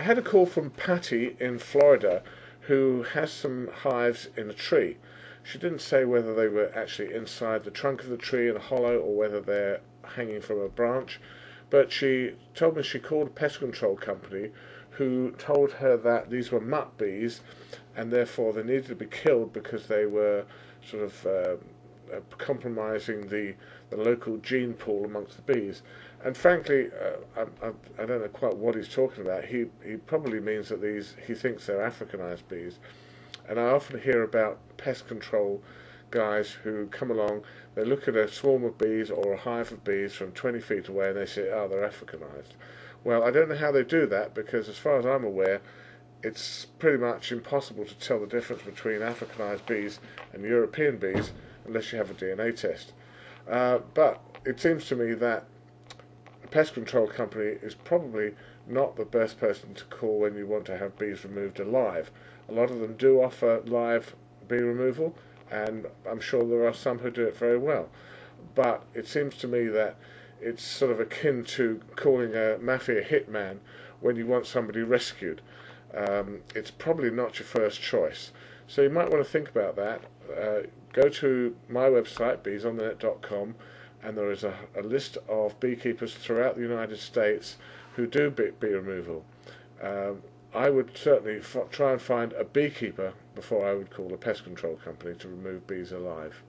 I had a call from Patty in Florida who has some hives in a tree. She didn't say whether they were actually inside the trunk of the tree in a hollow or whether they're hanging from a branch, but she told me she called a pest control company who told her that these were mutt bees and therefore they needed to be killed because they were sort of compromising the local gene pool amongst the bees. And frankly, I don't know quite what he's talking about. He probably means that he thinks they're Africanized bees. And I often hear about pest control guys who come along, they look at a swarm of bees or a hive of bees from 20 feet away and they say, oh, they're Africanized. Well, I don't know how they do that, because as far as I'm aware, it's pretty much impossible to tell the difference between Africanized bees and European bees unless you have a DNA test. But it seems to me that a pest control company is probably not the best person to call when you want to have bees removed alive. A lot of them do offer live bee removal, and I'm sure there are some who do it very well. But it seems to me that it's sort of akin to calling a mafia hitman when you want somebody rescued. It's probably not your first choice. So you might want to think about that. Go to my website, beesonthenet.com, and there is a list of beekeepers throughout the United States who do bee removal. I would certainly try and find a beekeeper before I would call a pest control company to remove bees alive.